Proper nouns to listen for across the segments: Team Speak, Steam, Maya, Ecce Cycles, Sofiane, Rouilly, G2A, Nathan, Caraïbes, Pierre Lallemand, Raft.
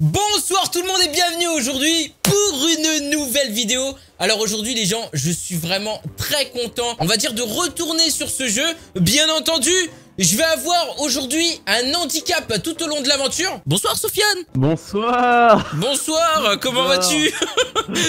Bonsoir tout le monde et bienvenue aujourd'hui pour une nouvelle vidéo. Alors aujourd'hui les gens, je suis vraiment très content, on va dire, de retourner sur ce jeu. Bien entendu, je vais avoir aujourd'hui un handicap tout au long de l'aventure. Bonsoir Sofiane. Bonsoir. Bonsoir, comment vas-tu?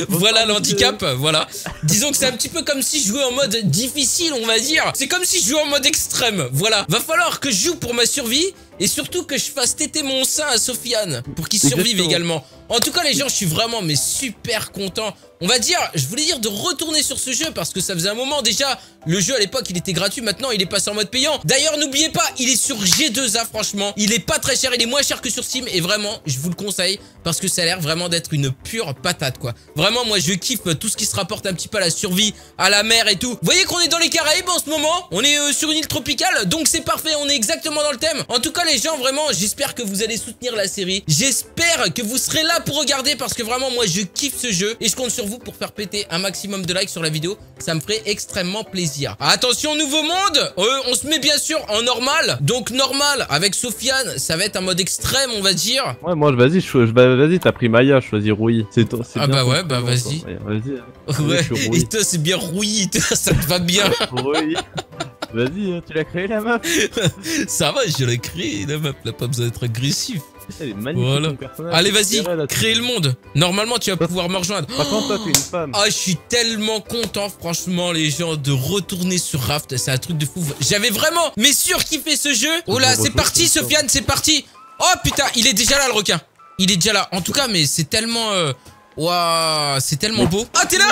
Voilà l'handicap, voilà. Disons que c'est un petit peu comme si je jouais en mode difficile, on va dire. C'est comme si je jouais en mode extrême, voilà. Va falloir que je joue pour ma survie. Et surtout que je fasse téter mon sein à Sofiane pour qu'il survive également. En tout cas les gens, je suis vraiment mais super content. On va dire, je voulais dire de retourner sur ce jeu parce que ça faisait un moment déjà. Le jeu à l'époque il était gratuit, maintenant il est passé en mode payant. D'ailleurs n'oubliez pas, il est sur G2A franchement. Il est pas très cher, il est moins cher que sur Steam. Et vraiment je vous le conseille parce que ça a l'air vraiment d'être une pure patate quoi. Vraiment moi je kiffe tout ce qui se rapporte un petit peu à la survie, à la mer et tout. Vous voyez qu'on est dans les Caraïbes en ce moment. On est sur une île tropicale donc c'est parfait, on est exactement dans le thème. En tout cas les gens, vraiment j'espère que vous allez soutenir la série, j'espère que vous serez là pour regarder parce que vraiment moi je kiffe ce jeu et je compte sur vous pour faire péter un maximum de likes sur la vidéo, ça me ferait extrêmement plaisir. Attention nouveau monde, on se met bien sûr en normal, donc normal avec Sofiane, ça va être un mode extrême on va dire. Ouais moi vas-y, vas-y t'as pris Maya, choisis Rouilly. Ah bah ouais bah vas-y. Ouais et toi c'est bien Rouilly, ça te va bien. Vas-y, tu l'as créé la map. Ça va, je l'ai créé la map, là, pas besoin d'être agressif. Elle est magnifique, voilà. Allez vas-y, crée le monde. Normalement tu vas pouvoir me rejoindre. Par contre toi t'es une femme. Ah je suis tellement content franchement les gens de retourner sur Raft, c'est un truc de fou. J'avais vraiment mais surkiffé ce jeu. Oh là c'est parti Sofiane, c'est parti. Oh putain il est déjà là le requin. Il est déjà là, en tout cas mais c'est tellement... Waouh, c'est tellement beau. Ah t'es là.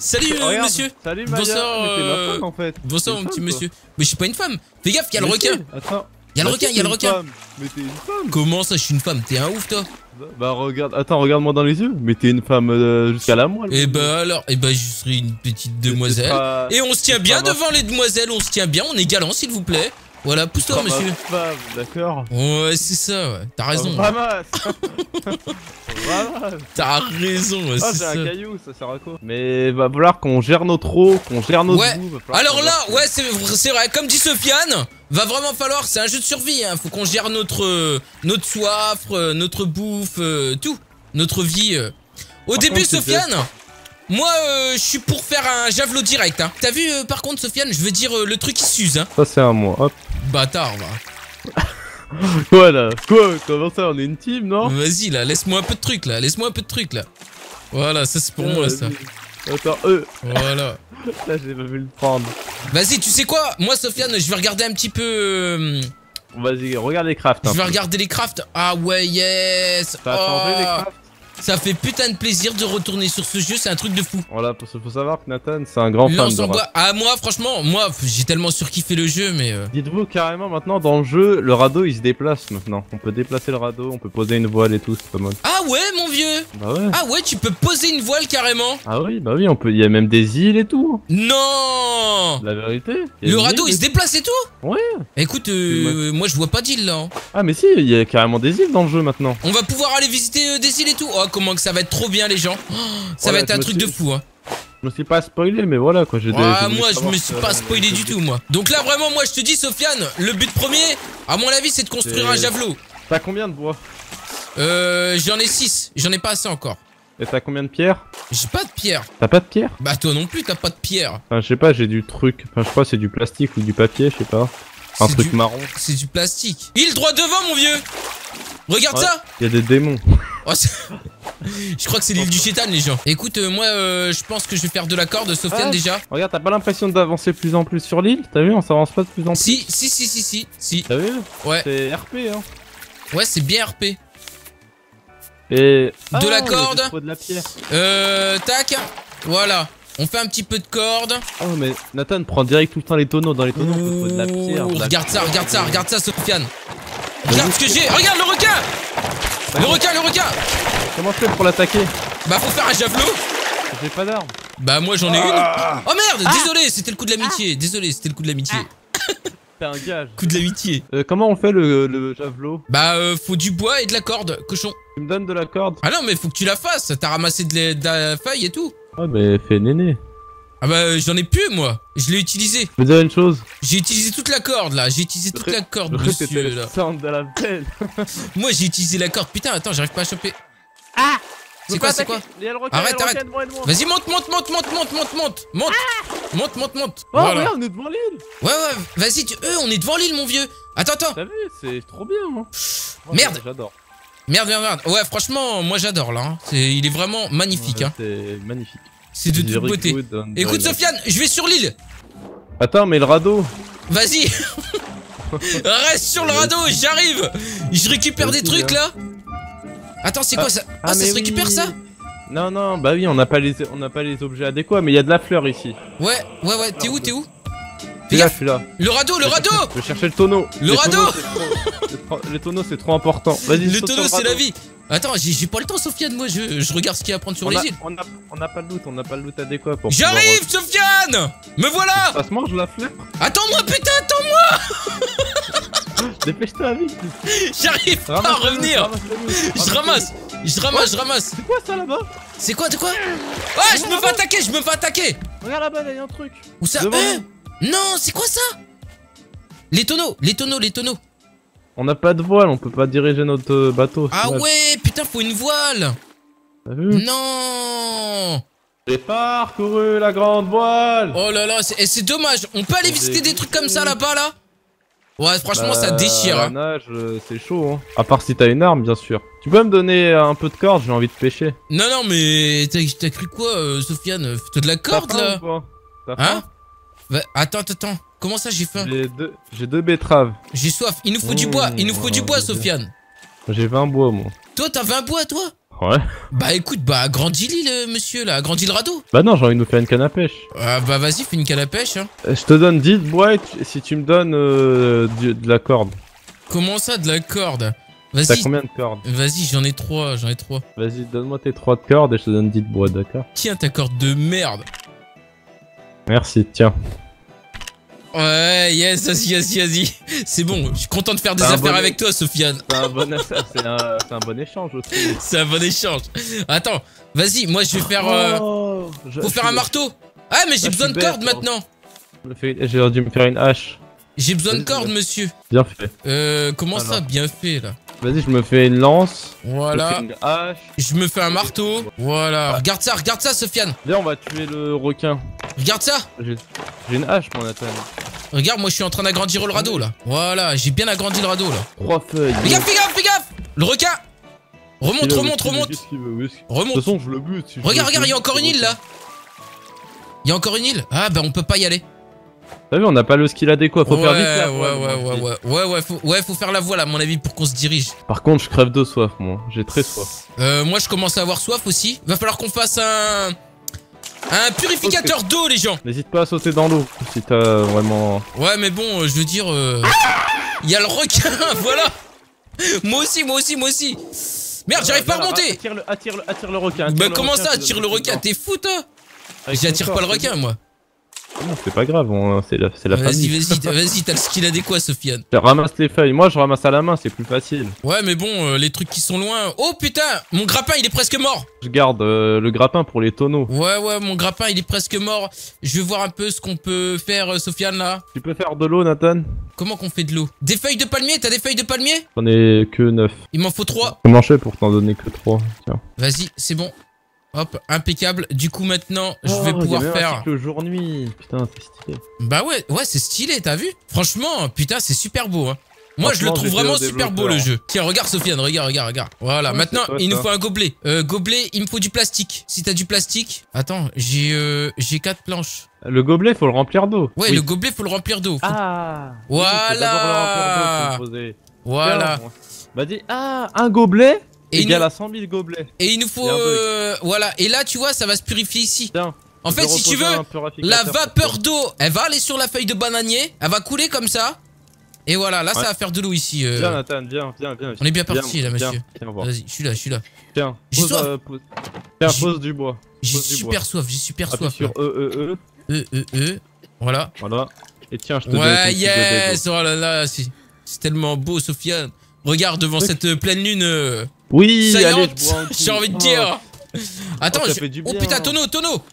Salut monsieur. Salut Maya. Bonsoir, bonsoir mon petit monsieur. Mais je suis pas une femme. Fais gaffe, il y a le requin. Attends. Y'a le requin, y'a le requin. Mais t'es une femme. Comment ça je suis une femme? T'es un ouf toi. Bah regarde, attends regarde-moi dans les yeux. Mais t'es une femme jusqu'à la moelle. Et bah alors, et bah je serai une petite demoiselle pas... Et on se tient bien devant les demoiselles. On se tient bien, on est galant s'il vous plaît. Voilà, pousse-toi monsieur. D'accord. Ouais c'est ça, ouais. T'as raison. Ramasse. T'as raison, ouais, c'est ça. Ah, j'ai un caillou, ça sert à quoi? Mais va falloir qu'on gère notre eau, qu'on gère notre boue. Alors là, ouais, c'est vrai, comme dit Sofiane, va vraiment falloir, c'est un jeu de survie, hein. Faut qu'on gère notre soif, notre bouffe, tout, notre vie. Au début, Sofiane, moi, je suis pour faire un javelot direct, hein. T'as vu, par contre, Sofiane, je veux dire le truc qui s'use, hein. Ça, c'est à moi, hop. Bâtard, bah. Voilà, quoi, comment ça, on est une team, non? Vas-y, là, laisse-moi un peu de truc, là, laisse-moi un peu de truc, là. Voilà, ça, c'est pour moi, ça. Attends, voilà. Là, j'ai pas vu le prendre. Vas-y, tu sais quoi? Moi, Sofiane, je vais regarder un petit peu... Vas-y, regarde les crafts. Je vais regarder les crafts. Ah ouais, yes. T'as changé les crafts? Ça fait putain de plaisir de retourner sur ce jeu, c'est un truc de fou. Voilà, parce qu'il faut savoir que Nathan, c'est un grand fan de Raft. Ah, moi, franchement, moi, j'ai tellement surkiffé le jeu, mais... Dites-vous, carrément, maintenant, dans le jeu, le radeau, il se déplace, maintenant. On peut déplacer le radeau, on peut poser une voile et tout, c'est pas mal. Ah ouais, mon vieux? Bah ouais. Ah ouais, tu peux poser une voile, carrément? Ah oui, bah oui, on peut... Il y a même des îles et tout. Non. La vérité. Le radeau, il se déplace et tout? Ouais. Écoute, moi, je vois pas d'île, là. Hein. Ah, mais si, il y a carrément des îles dans le jeu, maintenant. On va pouvoir aller visiter des îles et tout. Oh, comment que ça va être trop bien les gens. Oh, ça va être un truc de fou hein. Je me suis pas spoilé mais voilà quoi. Moi je me suis pas spoilé du tout moi. Donc là vraiment moi je te dis Sofiane, le but premier à mon avis c'est de construire un javelot. T'as combien de bois? J'en ai 6, j'en ai pas assez encore. Et t'as combien de pierres? J'ai pas de pierre. T'as pas de pierre? Bah toi non plus t'as pas de pierre. Enfin je sais pas, j'ai du truc, enfin je crois c'est du plastique ou du papier je sais pas. Un truc marron. C'est du plastique. Il droit devant mon vieux. Regarde ça. Il y a des démons. Oh, je crois que c'est l'île du Chétan les gens. Écoute moi je pense que je vais faire de la corde Sofiane déjà. Regarde t'as pas l'impression d'avancer plus en plus sur l'île? T'as vu on s'avance pas de plus en plus. Si. T'as vu? Ouais. C'est RP hein. Ouais c'est bien RP. Et... de la corde de la pierre. Tac. Voilà. On fait un petit peu de corde. Oh mais Nathan prend direct tout le temps les tonneaux. Dans les tonneaux on peut trouver de la pierre. Regarde ça Sofiane. Regarde ce que j'ai. Regarde le requin. Le requin! Comment je fais pour l'attaquer? Bah faut faire un javelot. J'ai pas d'arme. Bah moi j'en ai une. Oh merde, désolé, c'était le coup de l'amitié. Désolé, c'était le coup de l'amitié. T'as un gage. Coup de l'amitié. Comment on fait le javelot? Bah faut du bois et de la corde, cochon. Tu me donnes de la corde? Ah non mais faut que tu la fasses, t'as ramassé de la feuille et tout. Ah mais fais néné. Ah bah j'en ai plus moi. Je l'ai utilisé. Je veux dire une chose. J'ai utilisé toute la corde là. J'ai utilisé toute la corde monsieur là. Moi j'ai utilisé la corde. Putain attends j'arrive pas à choper. Ah. C'est quoi c'est quoi? Arrête arrête. Vas-y monte monte monte monte monte monte monte monte monte monte monte. Oh ouais on est devant l'île. Ouais ouais vas-y on est devant l'île mon vieux. Attends attends. T'as vu c'est trop bien moi. Merde. J'adore. Merde, merde, merde. Ouais, franchement, moi j'adore là. Hein. Il est vraiment magnifique. Ouais, hein. C'est magnifique. C'est de toute beauté. Écoute, Sofiane, je vais sur l'île. Attends, mais le radeau. Vas-y. Reste sur le radeau, j'arrive. Je récupère des trucs là. Attends, c'est quoi ça? Ah, ça se récupère ça? Non, non, bah oui, on n'a pas les objets adéquats, mais il y a de la fleur ici. Ouais, ouais, ouais. T'es où? T'es où? Là, je suis là. Le radeau, le radeau. Je vais chercher le tonneau. Le radeau. Les tonneaux c'est trop important. Vas-y. Le tonneau c'est la vie. Attends, j'ai pas le temps Sofiane, moi je regarde ce qu'il y a à prendre sur les îles. On a pas le loot, on a pas le loot adéquat pour. J'arrive Sofiane. Me voilà. Ça se mange la fleur. Attends-moi putain, attends-moi. Dépêche-toi vite. J'arrive pas à revenir. Je ramasse. Je ramasse, je ramasse. C'est quoi ça là-bas? C'est quoi, de quoi? Ah, je me fais attaquer, je me fais attaquer. Regarde là-bas, il y a un truc. Où ça? Non, c'est quoi ça? Les tonneaux, les tonneaux, les tonneaux. On n'a pas de voile, on peut pas diriger notre bateau. Ah ouais, putain, faut une voile. T'as vu? Non. J'ai parcouru la grande voile. Oh là là, c'est dommage. On peut aller visiter des trucs comme ça là-bas là? Ouais, franchement, bah, ça déchire. La nage, c'est chaud. Hein. À part si t'as une arme, bien sûr. Tu peux me donner un peu de corde, j'ai envie de pêcher. Non, non, mais t'as cru quoi, Sofiane? T'as de la corde là? Hein? Attends, attends, comment ça j'ai faim? J'ai deux betteraves. J'ai soif, il nous faut du bois, il nous faut du bois Sofiane. J'ai 20 bois moi. Toi t'as 20 bois toi? Ouais. Bah écoute, bah agrandis le monsieur là, agrandis le radeau. Bah non j'ai envie de nous faire une canne à pêche. Bah vas-y fais une canne à pêche hein. Je te donne 10 bois si tu me donnes de la corde. Comment ça de la corde? Vas-y. T'as combien de cordes? Vas-y j'en ai 3, j'en ai 3. Vas-y donne-moi tes 3 de cordes et je te donne 10 de bois d'accord? Tiens ta corde de merde. Merci, tiens. Ouais, yes, vas-y, vas-y, vas-y. C'est bon, je suis content de faire des affaires avec toi, Sofiane. C'est un bon échange aussi. C'est un bon échange. Attends, vas-y, moi je vais faire... Faut faire un marteau. Ah, mais j'ai besoin de cordes maintenant. J'ai dû me faire une hache. J'ai besoin de cordes, monsieur. Bien fait. Comment ça, bien fait, là? Vas-y, je me fais une lance. Voilà. Je me fais une hache. Je me fais un marteau. Voilà. Regarde ça, Sofiane. Viens, on va tuer le requin. Regarde ça. J'ai une hache, mon Nathan. Regarde, moi, je suis en train d'agrandir le radeau, là. Voilà, j'ai bien agrandi le radeau, là. 3 feuilles. Fais gaffe, fais gaffe, fais gaffe. Le requin. Remonte, remonte, remonte. Remonte. De toute façon, je le bute. Regarde, regarde, il y a encore une île, là. Il y a encore une île. Ah, bah, on peut pas y aller. T'as vu, on n'a pas le skill adéquat, faut faire vite la voile. Ouais, faut faire la voile à mon avis pour qu'on se dirige. Par contre, je crève de soif, moi. J'ai très soif. Moi, je commence à avoir soif aussi. Va falloir qu'on fasse un purificateur d'eau, les gens. N'hésite pas à sauter dans l'eau, si t'as vraiment... Ouais, mais bon, je veux dire... Il y a le requin, voilà. Moi aussi, moi aussi, moi aussi. Merde, j'arrive pas à remonter. Attire le requin. Bah comment ça, attire le requin? T'es fou, toi? J'attire pas le requin, moi. Non, c'est pas grave, c'est la famille. Vas-y, t'as le skill adéquat, Sofiane. Ramasse les feuilles, moi je ramasse à la main, c'est plus facile. Ouais, mais bon, les trucs qui sont loin. Oh putain, mon grappin il est presque mort. Je garde le grappin pour les tonneaux. Ouais, ouais, mon grappin il est presque mort. Je vais voir un peu ce qu'on peut faire, Sofiane là. Tu peux faire de l'eau, Nathan? Comment qu'on fait de l'eau? Des feuilles de palmier, t'as des feuilles de palmier? J'en ai que 9. Il m'en faut 3. Comment je fais pour t'en donner que 3? Vas-y, c'est bon. Hop, impeccable. Du coup, maintenant, je vais pouvoir faire... le jour-nuit. Putain, c'est stylé. Bah ouais, ouais, c'est stylé, t'as vu? Franchement, putain, c'est super beau. Hein. Moi, je le trouve vraiment super beau, le jeu. Tiens, regarde, Sofiane, regarde, regarde, regarde. Voilà, maintenant, il nous faut un gobelet. Gobelet, il me faut du plastique. Si t'as du plastique... Attends, j'ai 4 planches. Le gobelet, faut le remplir d'eau. Ouais, le gobelet, faut le remplir d'eau. Ah! Voilà! Voilà. Bah dis, ah, un gobelet? Et il y a 100 000 gobelets. Et il nous faut... voilà. Et là, tu vois, ça va se purifier ici. Tiens, en fait, si tu veux, la vapeur d'eau, elle va aller sur la feuille de bananier. Elle va couler comme ça. Et voilà, là, ça va faire de l'eau ici. Viens, Nathan, viens. On est bien parti là, monsieur. Vas-y, je suis là. Tiens, j'ai soif. Pose du bois. J'ai super soif, Appuie sur Voilà. Et tiens, je te donne... yes. Oh là là, c'est tellement beau, Sofiane. Regarde devant cette pleine lune. Oui, j'ai envie de dire. Attends, oh, oh putain, tonneau.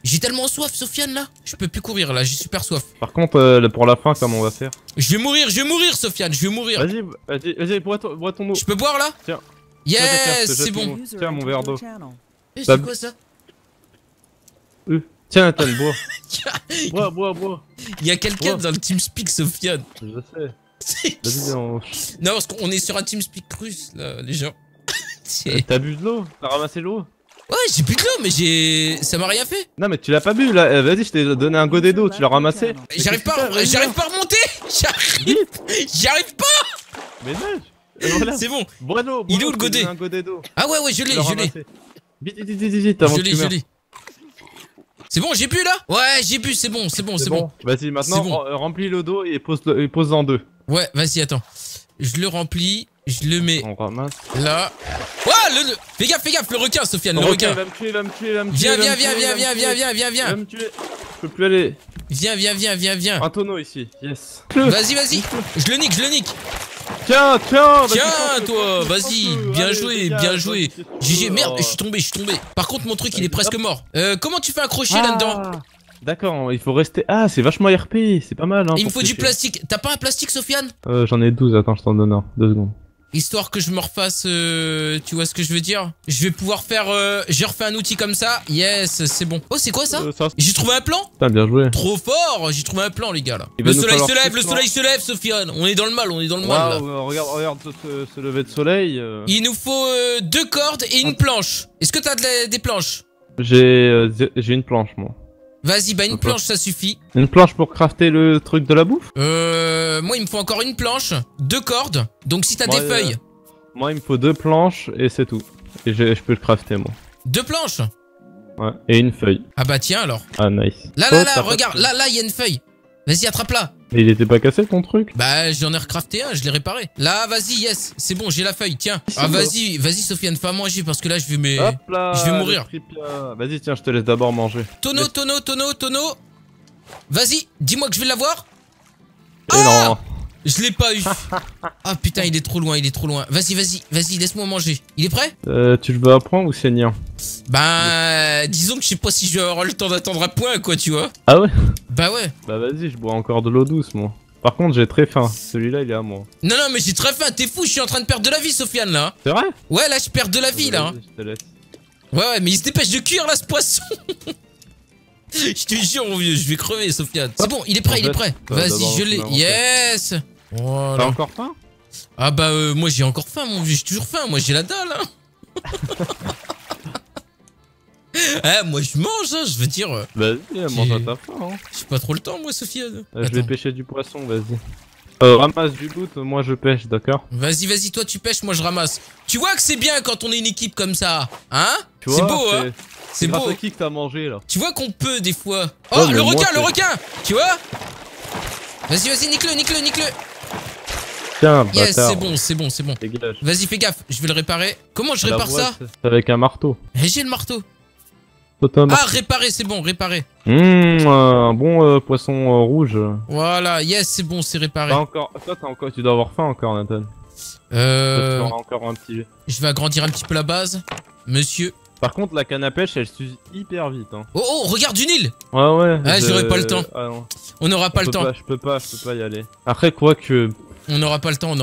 J'ai tellement soif, Sofiane, là. Je peux plus courir, là, j'ai super soif. Par contre, pour la fin, comment on va faire? Je vais mourir, Sofiane, je vais mourir. Vas-y, bois ton eau. Je peux boire, là? Tiens. Yes, c'est bon. Tiens, mon verre d'eau. C'est quoi, ça? Tiens, Nathan, bois. Bois. Il y a quelqu'un dans le Team Speak, Sofiane. Je sais. Non, parce qu'on est sur un Team Speak russe là, les gens. T'as bu de l'eau? T'as ramassé l'eau? Ouais, j'ai bu de l'eau, mais j'ai... ça m'a rien fait. Non, mais tu l'as pas bu là. Vas-y, je t'ai donné un godet d'eau, tu l'as ramassé. J'arrive pas à remonter. J'arrive pas. Mais nage. Voilà. C'est bon. Bois l'eau. Il est où le godet? Ah ouais, je l'ai. Vite, je l'ai. C'est bon, j'ai bu là? Ouais, j'ai bu, c'est bon. Vas-y, maintenant, remplis le dos et pose en deux. Ouais, vas-y, attends. Je le remplis, je le mets. On ramasse. Là. Oh, fais gaffe, le requin, Sofiane, le requin. Va me tuer. Viens. Je peux plus aller. Viens. Un tonneau ici, yes. Vas-y. Je le nique. Tiens, toi, vas-y, bien joué. GG, merde, je suis tombé. Par contre, mon truc, il est presque mort. Comment tu fais un crochet là-dedans? D'accord, il faut rester... Ah, c'est vachement RP, c'est pas mal. Hein, il me faut du plastique. T'as pas un plastique, Sofiane? J'en ai 12, attends, je t'en donne un. 2 secondes. Histoire que je me refasse... tu vois ce que je veux dire? Je vais pouvoir faire... j'ai refait un outil comme ça. Yes, c'est bon. Oh, c'est quoi ça? J'ai trouvé un plan. Putain, bien joué. Trop fort. J'ai trouvé un plan, les gars, là. Le soleil se lève, Sofiane. On est dans le mal, Wow, là. Regarde ce lever de soleil. Il nous faut 2 cordes et une planche. Est-ce que t'as des planches? J'ai une planche, moi. Vas-y, bah une planche, ça suffit. Une planche pour crafter le truc de la bouffe? Moi, il me faut encore une planche, 2 cordes. Donc si t'as des feuilles. Moi, il me faut 2 planches et c'est tout. Et je peux le crafter, moi. 2 planches? Ouais, et une feuille. Ah bah tiens, alors. Ah, nice. Là, regarde, là, il y a une feuille. Vas-y, attrape-la. Mais il était pas cassé, ton truc? Bah, j'en ai recrafté un, je l'ai réparé. Là, vas-y, yes, c'est bon, j'ai la feuille, tiens. Ah, vas-y, Sofiane, fais à manger parce que là, je vais mourir. Vas-y, tiens, je te laisse d'abord manger. Tonneau. Vas-y, dis-moi que je vais l'avoir. Ah non. Je l'ai pas eu. Ah putain, il est trop loin. Vas-y, laisse-moi manger. Il est prêt? Tu le veux à point ou saignant? Bah, disons que je sais pas si je vais avoir le temps d'attendre à point, quoi, tu vois. Ah ouais? Bah ouais. Bah vas-y, je bois encore de l'eau douce, moi. Par contre, j'ai très faim. Celui-là, il est à moi. Non, mais j'ai très faim. T'es fou, je suis en train de perdre de la vie, Sofiane, là. C'est vrai? Ouais, là, je perds de la vie, là. Je te laisse. Ouais, mais il se dépêche de cuire, là, ce poisson. Je te jure, mon vieux, je vais crever, Sofiane. C'est bon, il est prêt. Vas-y, je l'ai. Yes. Voilà. T'as encore faim? Ah bah moi j'ai encore faim, mon vieux, j'ai toujours faim, moi j'ai la dalle, hein. Moi je mange, hein, je veux dire. Vas-y, mange à ta faim, hein. J'ai pas trop le temps, moi, Sofiane. Je vais pêcher du poisson, vas-y. Ramasse du loot, moi je pêche, d'accord? Vas-y, toi tu pêches, moi je ramasse. Tu vois que c'est bien quand on est une équipe comme ça, hein? C'est beau, hein? C'est beau. Qui que t'as mangé là? Tu vois qu'on peut des fois. Oh, ouais, le requin! Tu vois? Vas-y, nique-le! Tiens, yes, c'est bon. Vas-y, fais gaffe, je vais le réparer. Comment je répare ça? Avec un marteau. J'ai le marteau. Ah, réparer, c'est bon, réparer. Un bon poisson rouge. Voilà, yes, c'est bon, c'est réparé. Toi, tu dois avoir faim encore, Nathan. Tu encore un petit... Je vais agrandir un petit peu la base, monsieur. Par contre, la canne à pêche, elle s'use hyper vite. Hein. Oh, regarde une île. Ouais. Ah, j'aurai pas le temps. On n'aura pas le temps. Je peux pas y aller. Après, quoi que... On n'aura pas le temps.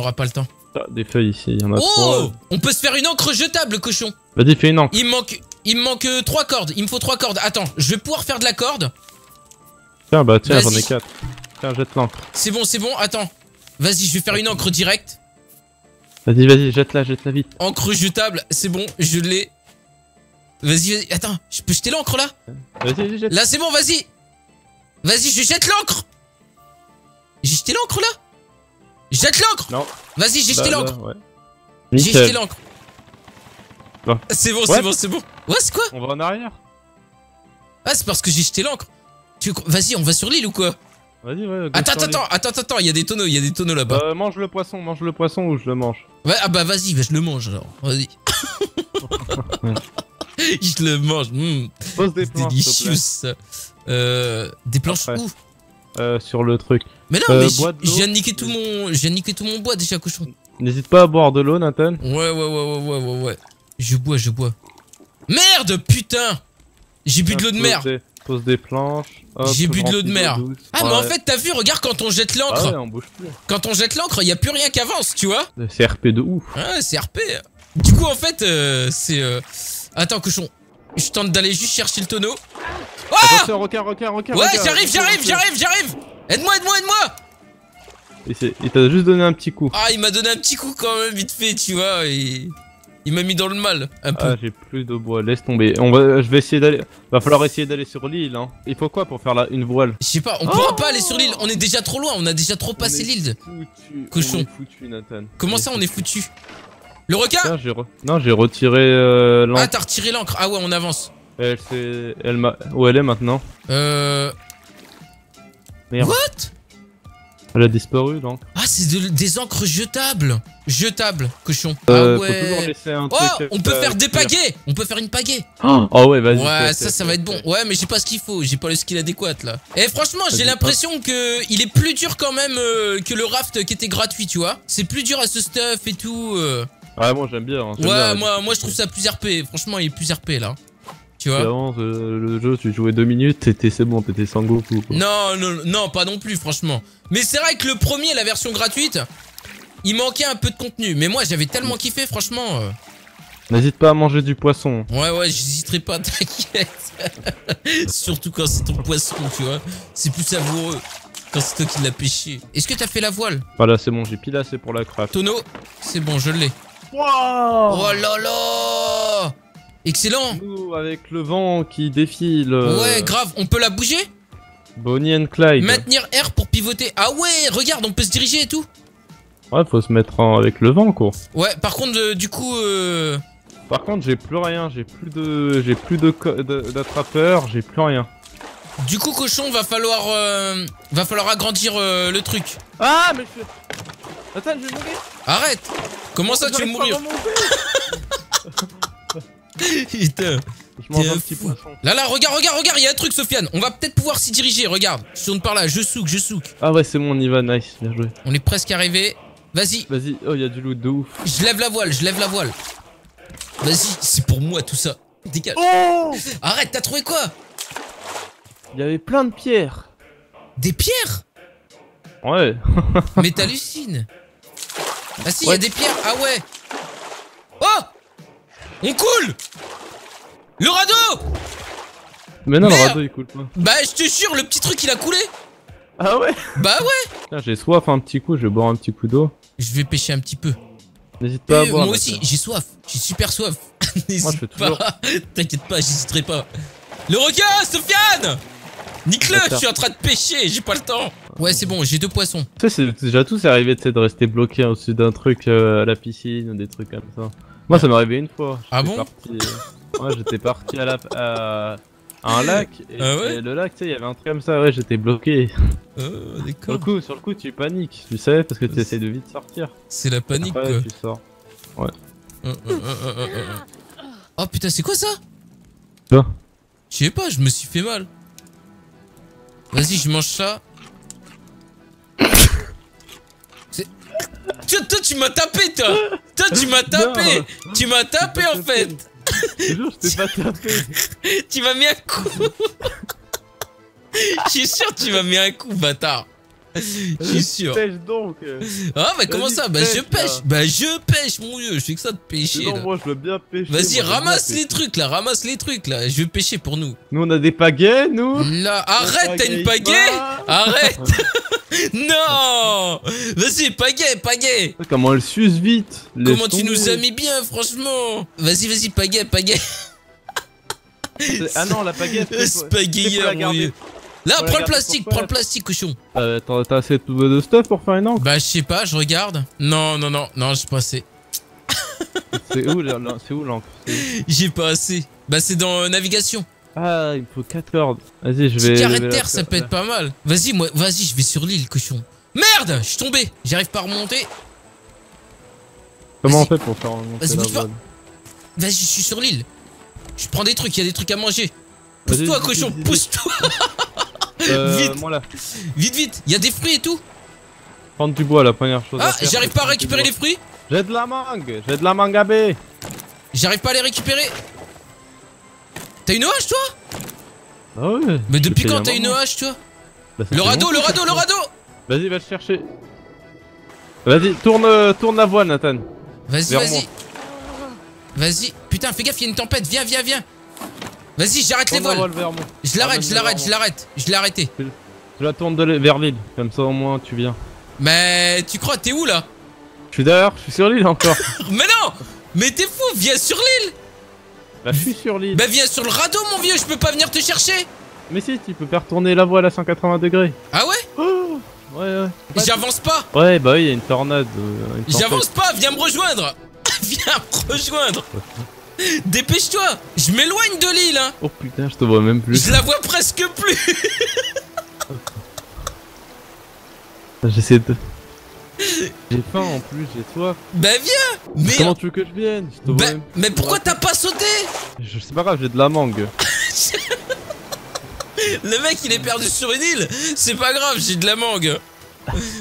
Ah, des feuilles ici, il y en a 3. On peut se faire une encre jetable, cochon. Vas-y, fais une encre. Il me manque 3 cordes. Il me faut 3 cordes. Attends, je vais pouvoir faire de la corde. Tiens, j'en ai 4. Tiens, jette l'encre. C'est bon, attends. Vas-y, je vais faire une encre directe. Vas-y, jette-la vite. Encre jetable, c'est bon, je l'ai. Vas-y, attends, je peux jeter l'encre là? Vas-y, jette. Là, c'est bon, vas-y. Vas-y, je jette l'encre. J'ai jeté l'encre là? Jette l'encre! Non. Vas-y, j'ai jeté l'encre! Ouais. J'ai jeté l'encre! Bon. C'est bon! Ouais, c'est quoi? On va en arrière? Ah, c'est parce que j'ai jeté l'encre! Vas-y, on va sur l'île ou quoi? Vas-y, ouais. Attends, il y a des tonneaux là-bas. Mange le poisson ou je le mange? Ouais, ah bah vas-y, je le mange alors. Vas-y. Je le mange. Pose des planches. Délicieux. Des planches où? Sur le truc. Mais non, mais je viens de niquer tout mon bois déjà, cochon. N'hésite pas à boire de l'eau, Nathan. Ouais. Je bois. Merde, putain. J'ai bu de l'eau de mer. Pose des planches. J'ai bu de l'eau de mer. Ah mais en fait t'as vu, regarde quand on jette l'encre. Ah ouais, on bouge plus. Quand on jette l'encre, y a plus rien qui avance, tu vois. C'est RP de ouf. Ouais, c'est RP. Du coup en fait c'est... Attends cochon, je tente d'aller juste chercher le tonneau. Oh attention, requin. Ouais, j'arrive. Aide-moi. Il t'a juste donné un petit coup. Ah, il m'a donné un petit coup quand même, vite fait, tu vois. Il m'a mis dans le mal, un peu. Ah, j'ai plus de bois, laisse tomber. Je vais essayer d'aller... Va falloir essayer d'aller sur l'île, hein. Il faut quoi pour faire là une voile? Je sais pas, on pourra pas aller sur l'île, on est déjà trop loin, on a déjà trop passé l'île. Cochon. On est foutu, Nathan. Comment ça, on est foutu? Le requin? Non, j'ai retiré l'encre. Ah, t'as retiré l'encre. Ah ouais, on avance. Où elle est maintenant? Merde. What? Elle a disparu donc. Ah c'est des encres jetables. Jetables, cochon. Ah ouais. Oh on peut faire des pagaies. On peut faire une pagaie. Oh ouais vas-y. Ouais ça va être bon. Ouais mais j'ai pas ce qu'il faut. J'ai pas le skill adéquat là. Et franchement j'ai l'impression que il est plus dur quand même que le raft qui était gratuit tu vois. C'est plus dur à ce stuff et tout. Ouais bon j'aime bien. Ouais moi je trouve ça plus RP. Franchement il est plus RP là. Tu vois avant, le jeu, tu jouais 2 minutes, c'est bon, t'étais sans Goku. Quoi. Non, pas non plus, franchement. Mais c'est vrai que le premier, la version gratuite, il manquait un peu de contenu. Mais moi, j'avais tellement kiffé, franchement. N'hésite pas à manger du poisson. Ouais, j'hésiterai pas, t'inquiète. Surtout quand c'est ton poisson, tu vois. C'est plus savoureux quand c'est toi qui l'as pêché. Est-ce que t'as fait la voile? Voilà, c'est bon, j'ai pile assez pour la craft. Tonneau, c'est bon, je l'ai. Wow. Oh là là. Excellent. Nous, avec le vent qui défile. Ouais, grave, on peut la bouger? Bonnie and Clyde. Maintenir R pour pivoter. Ah ouais, regarde, on peut se diriger et tout. Ouais, faut se mettre avec le vent, quoi. Ouais, par contre, du coup... Par contre, j'ai plus rien, j'ai plus d'attrapeur, j'ai plus rien. Du coup, cochon, va falloir agrandir le truc. Ah, mais je... Attends, je vais mourir. Arrête. Comment ça, tu vas mourir? Putain. Je mange un petit poisson. Là, regarde, il y a un truc, Sofiane. On va peut-être pouvoir s'y diriger, regarde. Je tourne par là, je souk. Ah ouais, c'est bon, on y va, nice, bien joué. On est presque arrivé. Vas-y, oh, il y a du loot de ouf. Je lève la voile. Vas-y, c'est pour moi tout ça. Dégage. Oh arrête, t'as trouvé quoi? Il y avait plein de pierres. Des pierres? Ouais. Mais t'hallucines. Ah si, il y a des pierres, ah ouais. Oh on coule! Le radeau! Mais non, merde. Le radeau il coule pas. Bah, je te jure, le petit truc il a coulé! Ah ouais? Bah ouais! J'ai soif un petit coup, je vais boire un petit coup d'eau. Je vais pêcher un petit peu. N'hésite pas à boire. Moi aussi, j'ai soif, j'ai super soif. N'hésite pas, t'inquiète pas, j'hésiterai pas. Le requin, Sofiane! Nique-le, je suis en train de pêcher, j'ai pas le temps. Ouais, c'est bon, j'ai 2 poissons. Tu sais, c'est déjà tout, c'est arrivé de rester bloqué au-dessus d'un truc à la piscine ou des trucs comme ça. Moi ça m'est arrivé une fois. Ah bon? Ouais j'étais parti à un lac et, et le lac tu sais il y avait un truc comme ça, ouais j'étais bloqué. Sur le coup tu paniques, tu sais, parce que tu essaies de vite sortir. C'est la panique après, quoi. Tu sors. Ouais. Oh putain c'est quoi ça? Quoi? Je sais pas, je me suis fait mal. Vas-y je mange ça. Toi tu m'as tapé toi. Tu m'as tapé en fait. Je t'ai pas tapé. Tu m'as mis un coup. Je suis sûr tu m'as mis un coup bâtard. Je suis sûr. Tu pêches donc. Ah mais comment ça? Bah je pêche. Bah je pêche mon vieux. Je fais que ça de pêcher là. Non moi je veux bien pêcher. Vas-y ramasse les trucs là. Je vais pêcher pour nous. Nous on a des pagaies nous. Là arrête t'as une pagaie. Arrête. Non, vas-y, pagaie. Comment elle s'use vite. Comment tu nous as mis bien, franchement. Vas-y, pagaie. Ah non, la pagaie, c'est pagailleur, mon vieux. Là, prends le plastique, cochon. T'as assez de stuff pour faire une encre? Bah, je sais pas, je regarde. Non, j'ai pas assez. C'est où l'encre? J'ai pas assez. Bah, c'est dans navigation. Ah, il me faut 4 cordes. Vas-y, je vais. Petit carré de terre, ça peut être pas mal. Vas-y, je vais sur l'île, cochon. Merde, je suis tombé. J'arrive pas à remonter. Comment on fait pour faire remonter la voile? Vas-y, je suis sur l'île. Je prends des trucs, il y a des trucs à manger. Pousse-toi, cochon, pousse-toi. Vite. Il y a des fruits et tout. Prendre du bois, la première chose. Ah, j'arrive pas à récupérer les fruits. J'ai de la mangue à B. J'arrive pas à les récupérer. T'as une OH toi? Ah ouais. Mais depuis quand t'as une OH toi? Bah, le radeau, le radeau, le radeau. Vas-y, va le chercher. Vas-y, tourne la voile, Nathan. Vas-y, vas-y. Vas-y. Putain, fais gaffe, il y a une tempête. Viens, viens, viens. Vas-y, j'arrête les voiles. Je l'arrête. Je l'ai arrêté. Tu la tournes vers l'île. Comme ça, au moins, tu viens. Mais tu crois, t'es où là? Je suis derrière, je suis sur l'île encore. Mais non! Mais t'es fou, viens sur l'île! Bah, je suis sur l'île. Bah, viens sur le radeau, mon vieux, je peux pas venir te chercher! Mais si, tu peux faire tourner la voile à 180 degrés. Ah ouais? Oh, ouais, ouais. J'avance pas! Ouais, bah oui, il y a une tornade. J'avance pas, viens me rejoindre! Viens me rejoindre! Dépêche-toi! Je m'éloigne de l'île, hein! Oh putain, je te vois même plus. Je la vois presque plus! J'essaie de. J'ai faim en plus, j'ai soif. Bah viens! Mais comment tu veux que je vienne? Je te vois même... Mais pourquoi t'as pas sauté? Je sais pas grave, j'ai de la mangue. Le mec il est perdu sur une île. C'est pas grave, j'ai de la mangue.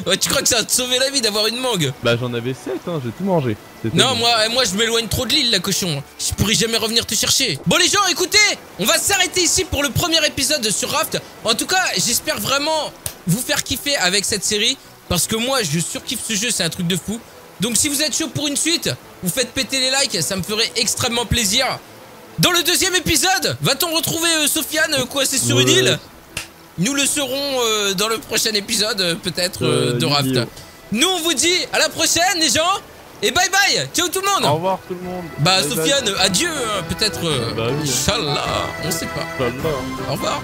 Ouais, tu crois que ça va te sauver la vie d'avoir une mangue? Bah j'en avais 7, hein, j'ai tout mangé. Non, bon. moi je m'éloigne trop de l'île, la cochon. Je pourrais jamais revenir te chercher. Bon les gens, écoutez, on va s'arrêter ici pour le premier épisode sur Raft. En tout cas, j'espère vraiment vous faire kiffer avec cette série. Parce que moi, je surkiffe ce jeu, c'est un truc de fou. Donc si vous êtes chaud pour une suite, vous faites péter les likes, ça me ferait extrêmement plaisir. Dans le deuxième épisode, va-t-on retrouver Sofiane coincée sur une île? Nous le serons dans le prochain épisode, peut-être, de Raft. Nous, on vous dit à la prochaine, les gens. Et bye bye. Ciao tout le monde. Au revoir tout le monde. Bah, bye Sofiane, bye. Adieu, peut-être. Inch'Allah, on sait pas. Au revoir.